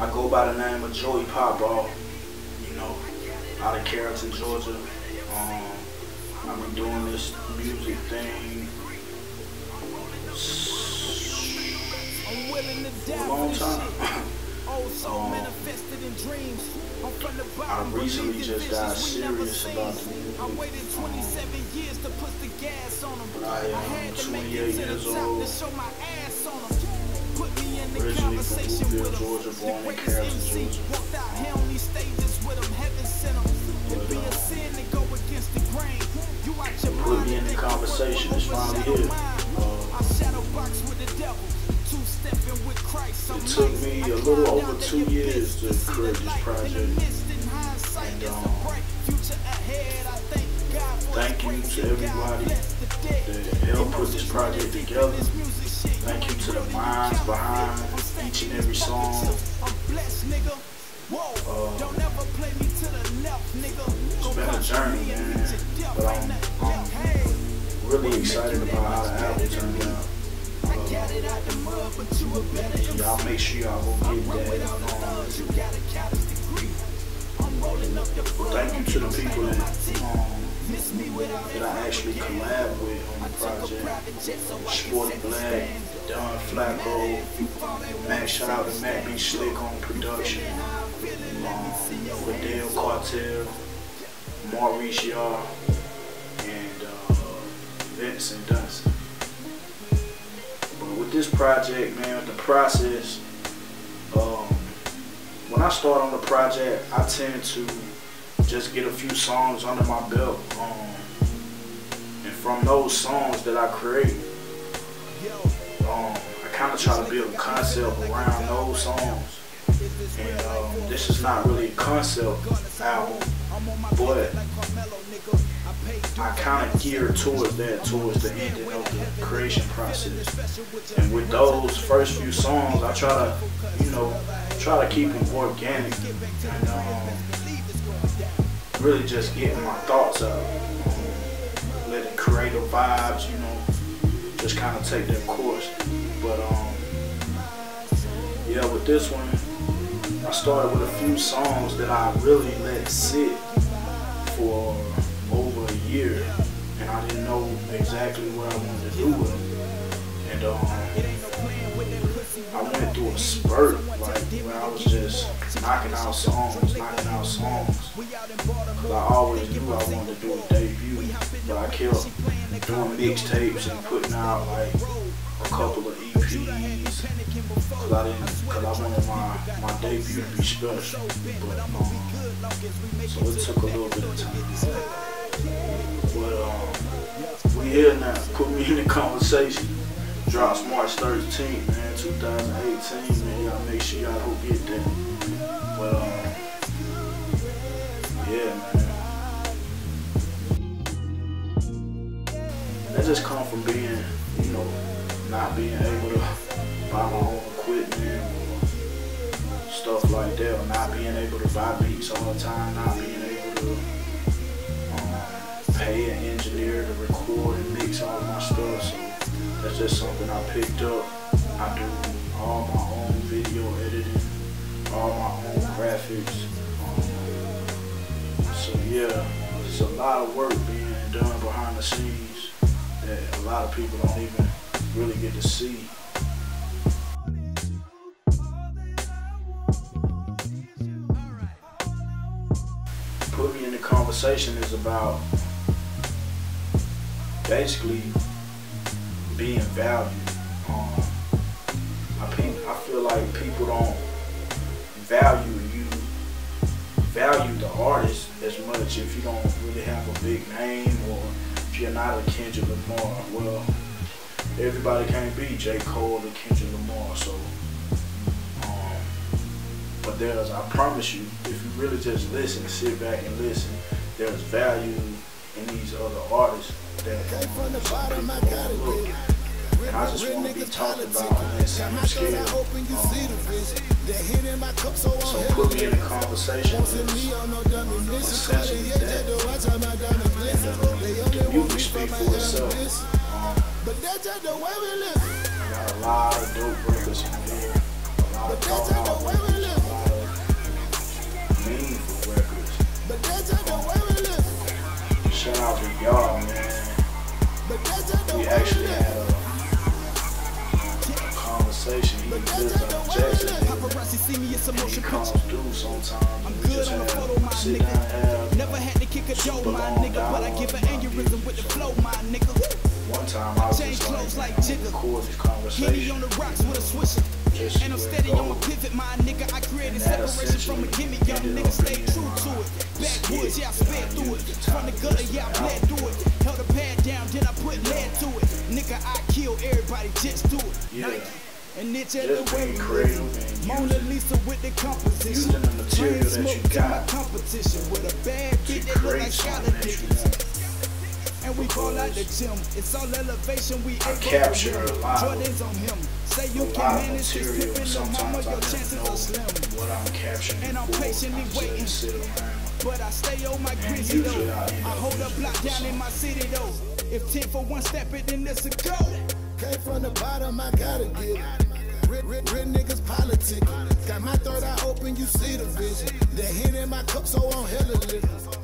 I go by the name of Joey Popo, you know, out of Carrollton, Georgia. I've been doing this music thing a long time. I recently just got serious about the music. But I am 28 years old. Originally from Louisville, Georgia, born in Carrollton, Georgia. Put Me in the Conversation is finally here. It took me a little over 2 years to create this project. And thank you to everybody that helped put this project together. Thank you to the minds behind each and every song. It's been a journey, man. But I'm really excited about how the album turned out. Y'all make sure y'all go get that. Thank you to the people that I actually collab with on the project. Sporting Black, Don Flacco, shout out to Matt B Slick on production, with Dale, Cartel, Mauricio, and Vincent Dunson. But with this project, man, the process, when I start on the project, I tend to just get a few songs under my belt, and from those songs that I create, I kind of try to build a concept around those songs. And this is not really a concept album, but I kind of gear towards that, towards the ending of the creation process. And with those first few songs, I try to, you know, keep them organic and really just getting my thoughts out, letting creative vibes, you know, just kind of take their course. But yeah, with this one, I started with a few songs that I really let sit for over a year, and I didn't know exactly what I wanted to do with them. And I went through a spurt, like, where I was just knocking out songs, because I always knew I wanted to do a debut, but I kept doing mixtapes and putting out, like, a couple of EPs, because I wanted my debut to be special. But, so it took a little bit of time. But we here now. Put Me in the Conversation. Drops March 13th, man, 2018, man. Y'all make sure y'all go get that. But, yeah, man. That just come from being, you know, not being able to buy my own equipment or stuff like that, or not being able to buy beats all the time, not being able to pay an engineer to record and mix all my stuff. So, that's just something I picked up. I do all my own video editing, all my own graphics. So yeah, there's a lot of work being done behind the scenes that a lot of people don't even really get to see. Put Me in the Conversation is about basically being valued. I feel like people don't value the artist as much if you don't really have a big name, or if you're not a Kendrick Lamar. Well, everybody can't be J. Cole or Kendrick Lamar, so but there's, I promise you, if you really just listen, sit back and listen, there's value in these other artists that look. And I just want to be talked about on that same scale. So Put Me in the Conversation is essentially that. The music speaks for itself. I got a lot of dope records from here. A lot of see me, it's a motion picture. I'm good on the photo, my nigga. Never had to kick a dope, my nigga. But I give an aneurysm with the flow, my nigga. One time I change clothes like Jigga. Henny on the rocks with a swisher. And I'm steady on my pivot, my nigga. I created separation from a gimme. Young nigga, stay true to it. Backwoods, yeah, I sped through it. From the gutter, yeah, I bled through it. Held a pad down, then I put lead to it. Nigga, I kill everybody, just do it. Nike. And it's at the way Mona Lisa with the composition. Train smoke to my competition. With a bad bitch that look like Skylar Diggins. And we call out the gym. It's all elevation. We capture a lot. Jordan's on him. Say you can manage to slip in the mama. Your chances are slim. What I'm capturing. And I'm patiently waiting. But I stay on my grizzly though. I hold a block down in my city though. If 10 for one step it, then it's a go. Came from the bottom, I gotta get it. Real niggas politic. Got my third eye open, you see the vision. The hit in my cup, so I'm hella lit.